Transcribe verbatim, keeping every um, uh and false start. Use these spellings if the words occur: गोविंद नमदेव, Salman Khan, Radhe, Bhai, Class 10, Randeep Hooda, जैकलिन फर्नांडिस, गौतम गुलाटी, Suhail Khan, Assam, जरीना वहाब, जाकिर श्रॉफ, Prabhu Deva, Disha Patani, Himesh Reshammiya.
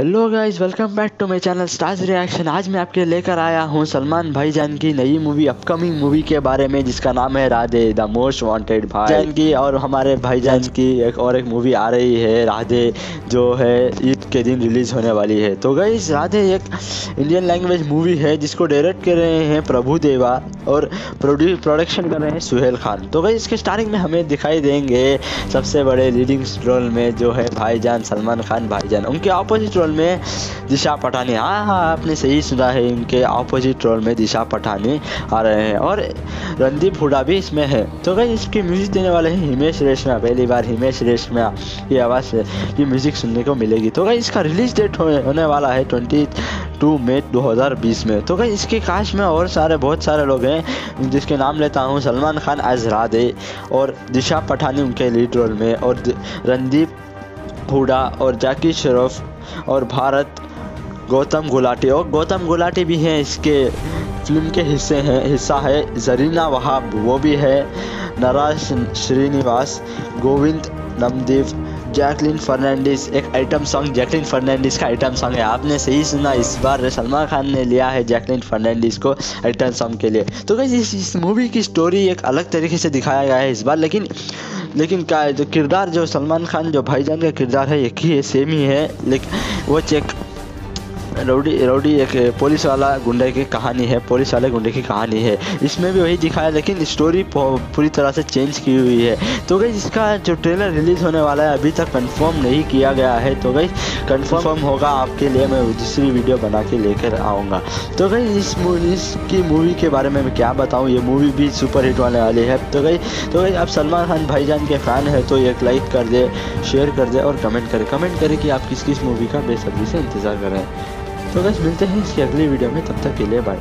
Hello guys, welcome back to my channel stars reaction. आज मैं आपके लेकर आया हूं सलमान भाईजान की नई मूवी, अपकमिंग मूवी के बारे में, जिसका नाम है राधे द मोस्ट वांटेड भाईजान की। और हमारे भाईजान की एक और एक मूवी आ रही है राधे, जो है ईद के दिन रिलीज़ होने वाली है। तो गाइस, राधे एक इंडियन लैंग्वेज मूवी है जिसको डायरेक्ट कर रहे हैं प्रभु देवा और प्रोडक्शन कर रहे हैं सुहेल खान। तो गाइस, इसके स्टारिंग में हमें दिखाई देंगे सबसे बड़े लीडिंग रोल में जो है भाईजान सलमान खान भाईजान, उनके ऑपोजिट रोल में दिशा पटानी। हाँ हाँ आपने सही सुना है, इनके ऑपोजिट रोल में दिशा पटानी आ रहे हैं और रणदीप हुडा भी इसमें है। तो गाइस, इसके म्यूजिक देने वाले हैं हिमेश रेशमिया। पहली बार हिमेश रेशमिया की आवाज़ की म्यूजिक सुनने को मिलेगी। तो गाइस, इसका रिलीज डेट होने वाला है बाईस मई दो हज़ार बीस में। तो गाइस, इसके कास्ट में और सारे बहुत सारे लोग हैं जिसके नाम लेता हूँ। सलमान खान एज राधे और दिशा पटानी उनके लीड रोल में, और रणदीप हुडा और जाकिर श्रॉफ और भारत गौतम गुलाटी, और गौतम गुलाटी भी हैं इसके फिल्म के हिस्से हैं हिस्सा है। जरीना वहाब वो भी है, नराज श्रीनिवास, गोविंद नमदेव, जैकलिन फर्नांडिस। एक आइटम सॉन्ग, जैकलिन फर्नांडिस का आइटम सॉन्ग है, आपने सही सुना। इस बार सलमान खान ने लिया है जैकलिन फर्नांडिस को आइटम सॉन्ग के लिए। तो गाइस, इस, इस मूवी की स्टोरी एक अलग तरीके से दिखाया गया है इस बार, लेकिन लेकिन क्या है जो किरदार, जो सलमान खान जो भाईजान का किरदार है एक ही है, सेम ही है। लेकिन वो चेक रोडी रोडी एक पुलिस वाला गुंडे की कहानी है, पुलिस वाले गुंडे की कहानी है, इसमें भी वही दिखाया, लेकिन स्टोरी पूरी तरह से चेंज की हुई है। तो गाइस, इसका जो ट्रेलर रिलीज़ होने वाला है अभी तक कंफर्म नहीं किया गया है। तो गाइस, कंफर्म होगा आपके लिए मैं दूसरी वीडियो बना के लेकर आऊँगा। तो गाइस, इस मूवी की मूवी के बारे में मैं क्या बताऊँ, ये मूवी भी सुपर हिट होने वाली है। तो गाइस तो गाइस आप सलमान खान भाईजान के फ़ैन है तो एक लाइक कर दे, शेयर कर दे और कमेंट करें कमेंट करें कि आप किस किस मूवी का बेसब्री से इंतज़ार कर रहे हैं। तो गाइस, मिलते हैं इसकी अगली वीडियो में, तब तक के लिए बाय।